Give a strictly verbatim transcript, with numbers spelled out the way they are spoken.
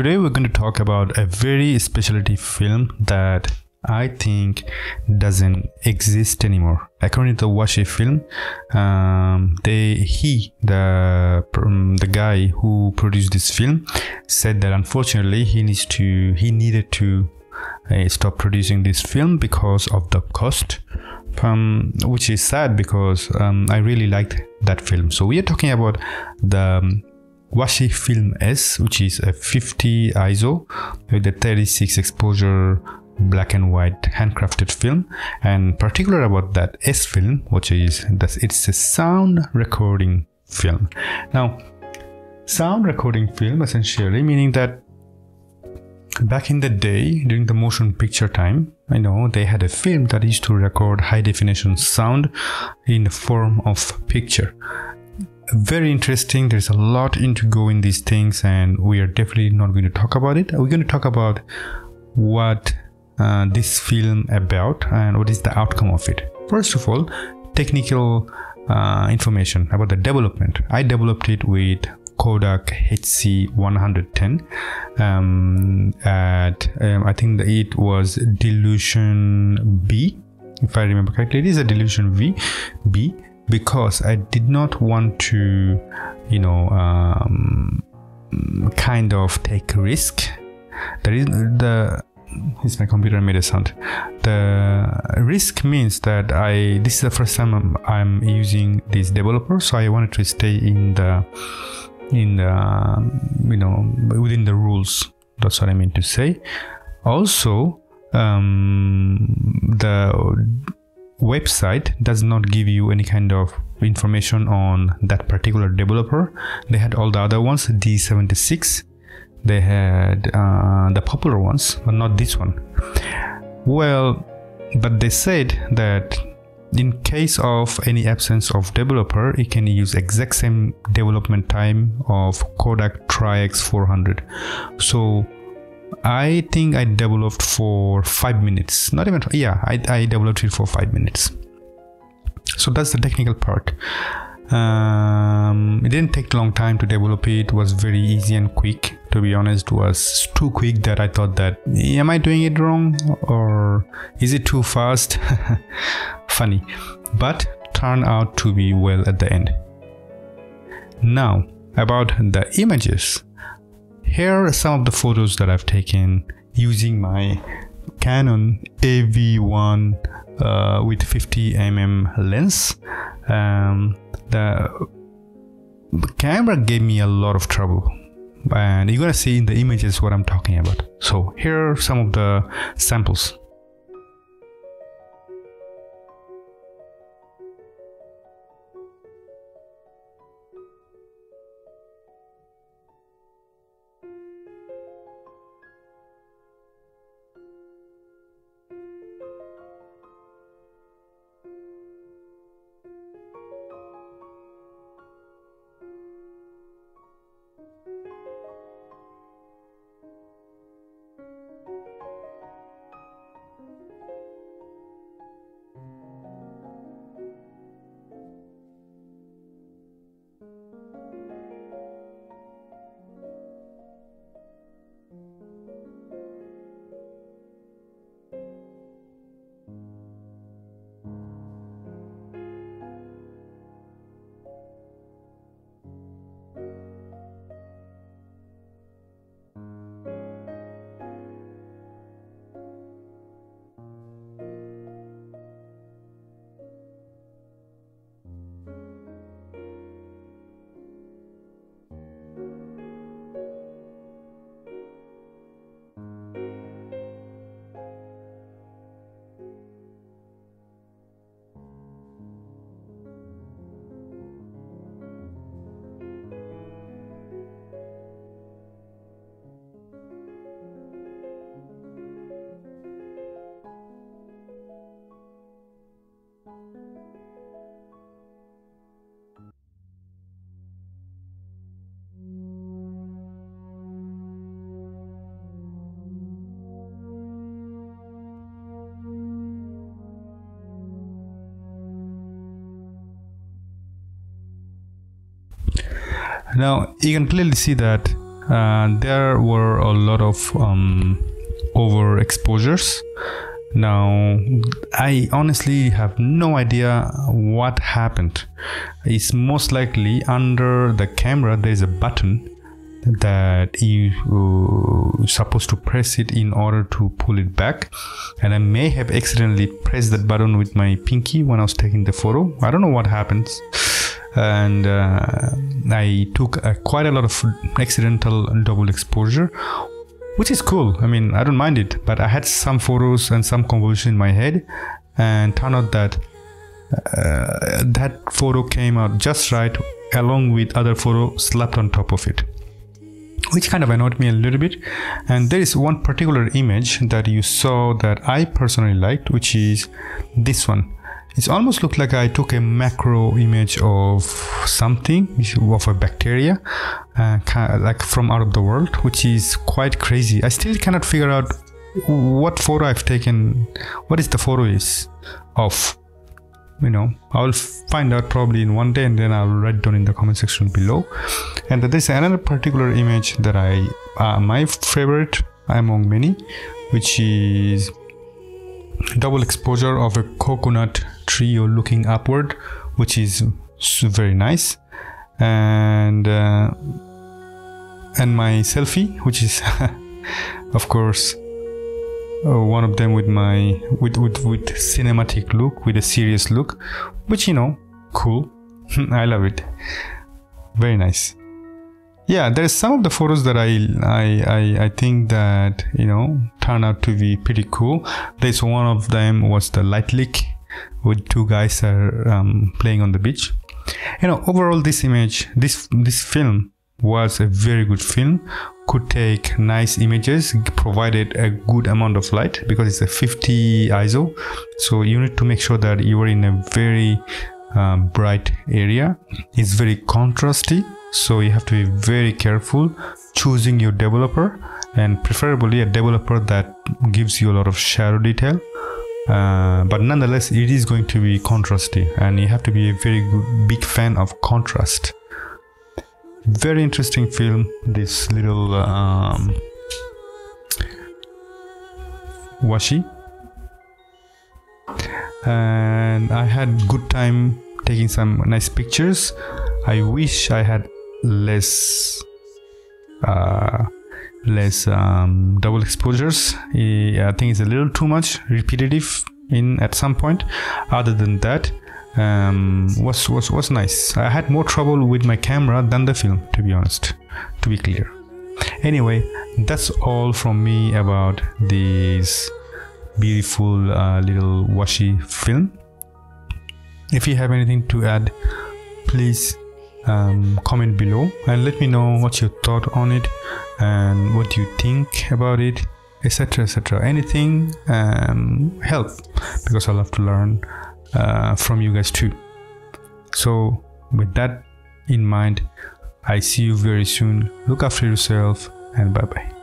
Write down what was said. Today we're going to talk about a very specialty film that I think doesn't exist anymore. According to the Washi Film, um, they he the um, the guy who produced this film said that unfortunately he needs to he needed to uh, stop producing this film because of the cost, um, which is sad because um, I really liked that film. So we are talking about the um, Washi Film S, which is a fifty I S O with a thirty-six exposure black and white handcrafted film, and particular about that S film, which is that it's a sound recording film. Now, sound recording film essentially meaning that back in the day during the motion picture time, I know they had a film that used to record high definition sound in the form of picture. Very interesting. There's a lot into go in these things, and we are definitely not going to talk about it. We're going to talk about what uh, this film about and what is the outcome of it. First of all, technical uh, information about the development. I developed it with Kodak H C one ten um, at um, I think that it was Dilution B, if I remember correctly. It is a Dilution V B. Because I did not want to, you know, um, kind of take a risk. There is the, it's my computer made a sound. The risk means that I, this is the first time I'm, I'm using this developer, so I wanted to stay in the, in the, you know, within the rules. That's what I mean to say. Also, um, the website does not give you any kind of information on that particular developer. They had all the other ones, D seventy-six, they had uh, the popular ones, but not this one. Well, but they said that in case of any absence of developer, you can use exact same development time of Kodak Tri-X four hundred. So I think I developed for five minutes. Not even, yeah, I, I developed it for five minutes. So that's the technical part. Um, it didn't take a long time to develop it. It was very easy and quick. To be honest, it was too quick that I thought that, am I doing it wrong or is it too fast? Funny, but turned out to be well at the end. Now about the images. Here are some of the photos that I've taken using my Canon A V one uh, with fifty millimeter lens. Um, the camera gave me a lot of trouble, and you're gonna see in the images what I'm talking about. So here are some of the samples. Now you can clearly see that uh, there were a lot of um, overexposures. Now, I honestly have no idea what happened. It's most likely under the camera there is a button that you're supposed to press it in order to pull it back, and I may have accidentally pressed that button with my pinky when I was taking the photo. I don't know what happens, and uh, I took a, quite a lot of accidental double exposure, which is cool. I mean, I don't mind it, but I had some photos and some convolution in my head, and turned out that uh, that photo came out just right along with other photo slapped on top of it, which kind of annoyed me a little bit. And there is one particular image that you saw that I personally liked, which is this one. It almost looked like I took a macro image of something, of a bacteria, uh, kind of like from out of the world, which is quite crazy. I still cannot figure out what photo I've taken, what is the photo is of. You know, I'll find out probably in one day, and then I'll write down in the comment section below. And there's another particular image that I, uh, my favorite among many, which is double exposure of a coconut tree looking upward, which is very nice. And uh, and my selfie, which is of course Uh, one of them with my with, with with cinematic look, with a serious look, which, you know, cool. I love it. Very nice. Yeah, there's some of the photos that I, I I I think that, you know, turn out to be pretty cool. There's one of them was the light leak with two guys are um, playing on the beach. You know, overall this image, this this film was a very good film. Could take nice images provided a good amount of light, because it's a fifty I S O, so you need to make sure that you are in a very um, bright area. It's very contrasty, so you have to be very careful choosing your developer, and preferably a developer that gives you a lot of shadow detail, uh, but nonetheless it is going to be contrasty, and you have to be a very good, big fan of contrast. Very interesting film, this little um, washi, and I had good time taking some nice pictures. I wish I had less uh, less um, double exposures. I think it's a little too much repetitive in at some point. Other than that, um was was was nice. I had more trouble with my camera than the film, to be honest, to be clear. Anyway, that's all from me about this beautiful uh, little washi film. If you have anything to add, please um, comment below and let me know what your thought on it and what you think about it, etc, etc. Anything um help, because I love to learn Uh, from you guys too. So with that in mind, I see you very soon. Look after yourself, and bye bye.